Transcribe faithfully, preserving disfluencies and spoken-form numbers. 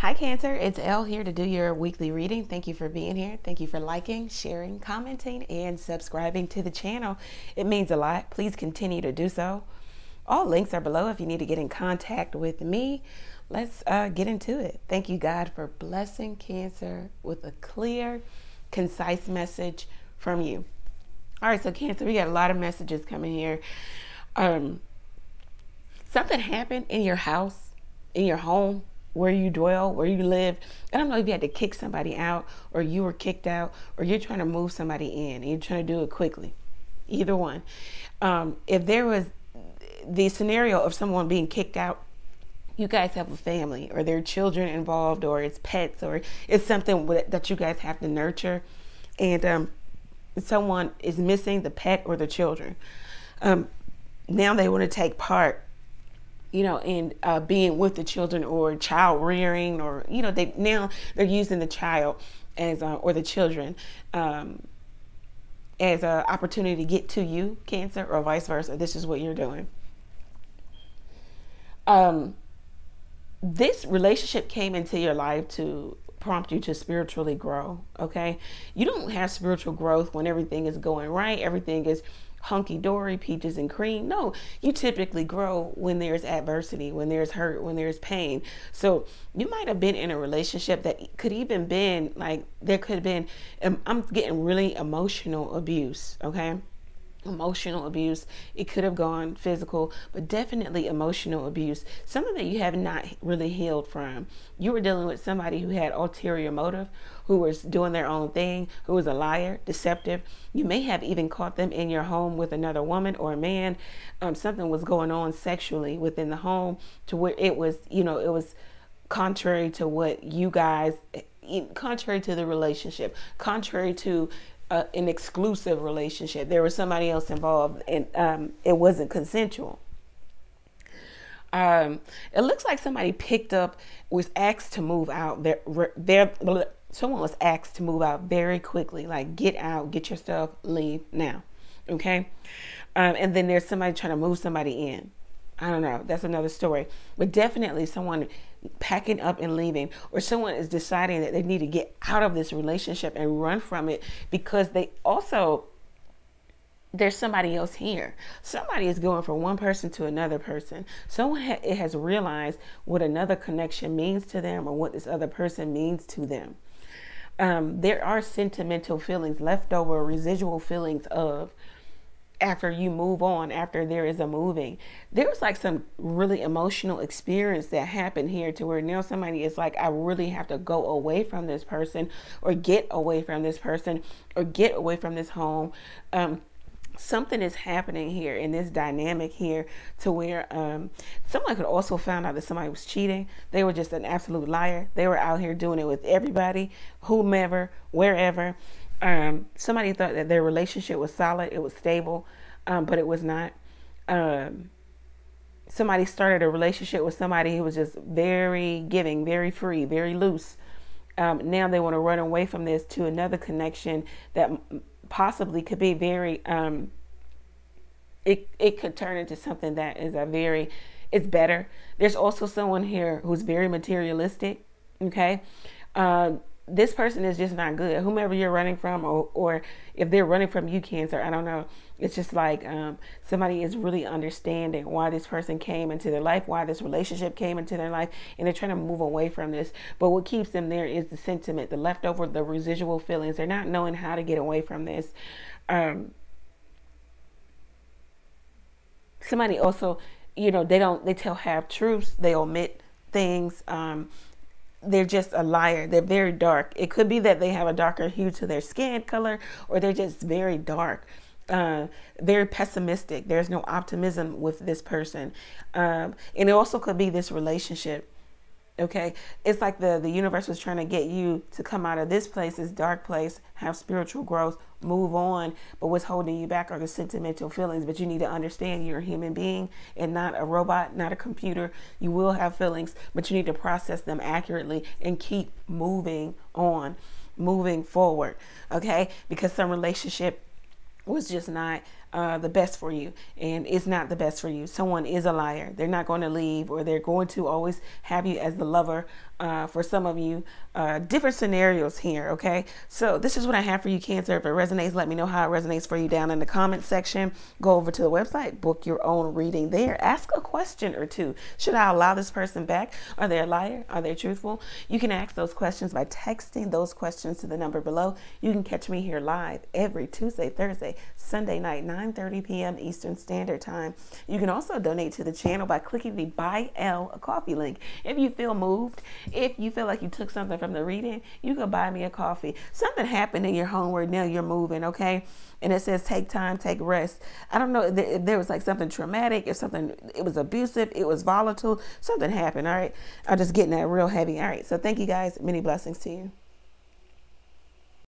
Hi Cancer, it's Elle here to do your weekly reading. Thank you for being here. Thank you for liking, sharing, commenting, and subscribing to the channel. It means a lot. Please continue to do so. All links are below if you need to get in contact with me. Let's uh, get into it. Thank you, God, for blessing Cancer with a clear, concise message from you. All right, so Cancer, we got a lot of messages coming here. Um, something happened in your house, in your home, where you dwell, where you live. I don't know if you had to kick somebody out or you were kicked out or you're trying to move somebody in and you're trying to do it quickly. Either one. Um, if there was the scenario of someone being kicked out, you guys have a family or there are children involved or it's pets or it's something that you guys have to nurture and um, someone is missing the pet or the children. Um, now they want to take part, you know, and uh, being with the children or child rearing, or, you know, they now they're using the child as, uh, or the children um, as an opportunity to get to you, Cancer, or vice versa. This is what you're doing. Um, this relationship came into your life to prompt you to spiritually grow, okay? You don't have spiritual growth when everything is going right, everything is hunky-dory, peaches and cream. No, you typically grow when there's adversity, when there's hurt, when there's pain. So you might have been in a relationship that could even been like, there could have been, I'm getting really emotional abuse, okay? Emotional abuse. It could have gone physical, but definitely emotional abuse. Something that you have not really healed from. You were dealing with somebody who had ulterior motive, who was doing their own thing, who was a liar, deceptive. You may have even caught them in your home with another woman or a man. Um, something was going on sexually within the home to where it was, you know, it was contrary to what you guys, contrary to the relationship, contrary to Uh, an exclusive relationship. There was somebody else involved and um, it wasn't consensual. Um, it looks like somebody picked up, was asked to move out. There, there, someone was asked to move out very quickly, like get out, get your stuff, leave now. Okay. Um, and then there's somebody trying to move somebody in. I don't know. That's another story, but definitely someone packing up and leaving, or someone is deciding that they need to get out of this relationship and run from it because they also, there's somebody else here. Somebody is going from one person to another person. Someone ha it has realized what another connection means to them or what this other person means to them. Um, there are sentimental feelings, leftover residual feelings of, after you move on, after there is a moving, there was like some really emotional experience that happened here to where now somebody is like, I really have to go away from this person or get away from this person or get away from this home. Um, something is happening here in this dynamic here to where um, someone could also found out that somebody was cheating. They were just an absolute liar. They were out here doing it with everybody, whomever, wherever. Um, somebody thought that their relationship was solid, it was stable, um, but it was not. Um, somebody started a relationship with somebody who was just very giving, very free, very loose. Um, now they want to run away from this to another connection that possibly could be very, um, it, it could turn into something that is a very, it's better. There's also someone here who's very materialistic, okay? Uh, this person is just not good. Whomever you're running from, or, or if they're running from you, Cancer, I don't know. It's just like um, somebody is really understanding why this person came into their life, why this relationship came into their life, and they're trying to move away from this. But what keeps them there is the sentiment, the leftover, the residual feelings. They're not knowing how to get away from this. Um, somebody also, you know, they don't, they tell half truths. They omit things. Um, They're just a liar. They're very dark. It could be that they have a darker hue to their skin color, or they're just very dark, uh, very pessimistic. There's no optimism with this person. Um, and it also could be this relationship. Okay. It's like the, the universe was trying to get you to come out of this place, this dark place, have spiritual growth, move on. But what's holding you back are the sentimental feelings, but you need to understand you're a human being and not a robot, not a computer. You will have feelings, but you need to process them accurately and keep moving on, moving forward. Okay. Because some relationship was just not uh, the best for you, and it's not the best for you. Someone is a liar. They're not going to leave, or they're going to always have you as the lover uh, for some of you. Uh, different scenarios here, okay? So this is what I have for you, Cancer. If it resonates, let me know how it resonates for you down in the comment section. Go over to the website, book your own reading there. Ask a question or two. Should I allow this person back? Are they a liar? Are they truthful? You can ask those questions by texting those questions to the number below. You can catch me here live every Tuesday, Thursday, Sunday night, nine thirty p m Eastern Standard Time. You can also donate to the channel by clicking the Buy Elle a Coffee link. If you feel moved, if you feel like you took something from the reading, you can buy me a coffee. Something happened in your homework, now you're moving, okay? And it says take time, take rest. I don't know if there was like something traumatic, if something, it was abusive, it was volatile, something happened, all right? I'm just getting that real heavy. All right, so thank you guys. Many blessings to you.